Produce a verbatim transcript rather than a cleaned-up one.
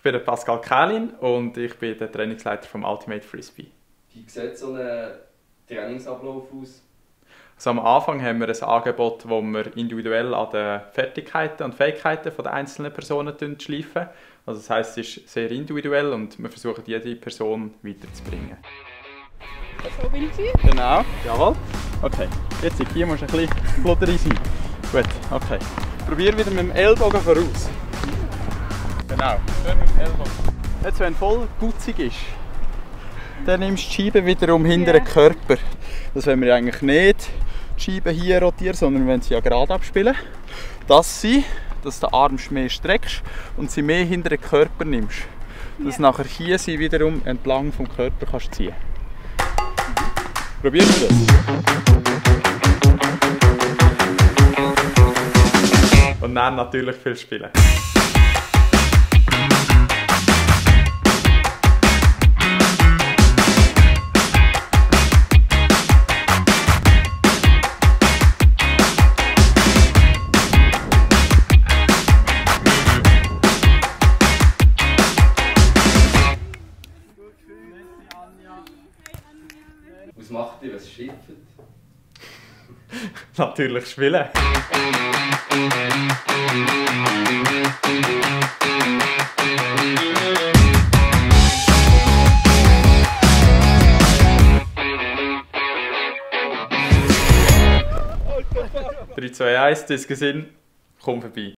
Ich bin der Pascal Kälin und ich bin der Trainingsleiter vom Ultimate Frisbee. Wie sieht so ein Trainingsablauf aus? Also am Anfang haben wir ein Angebot, wo wir individuell an den Fertigkeiten und Fähigkeiten der einzelnen Personen schleifen. Also das heisst, es ist sehr individuell und wir versuchen, jede Person weiterzubringen. So bin ich? Genau, jawohl. Okay, jetzt hier musst du ein bisschen flutterig sein. Gut, okay. Probier wieder mit dem Ellbogen voraus. Genau, schön mit dem Ellbogen. Jetzt, wenn voll gutzig ist, dann nimmst du die Scheibe wieder um hinter den Körper. Das wollen wir eigentlich nicht, die Scheibe hier rotieren, sondern wenn sie ja gerade abspielen, dass sie, dass den Arm mehr streckst und sie mehr hinter den Körper nimmst. Dass ja. nachher hier sie wiederum entlang vom Körper kannst ziehen. Mhm. Probieren wir das. Und dann natürlich viel spielen. Was macht ihr, was schifft? Natürlich spielen. drei, zwei, eins, das gesehen, komm vorbei.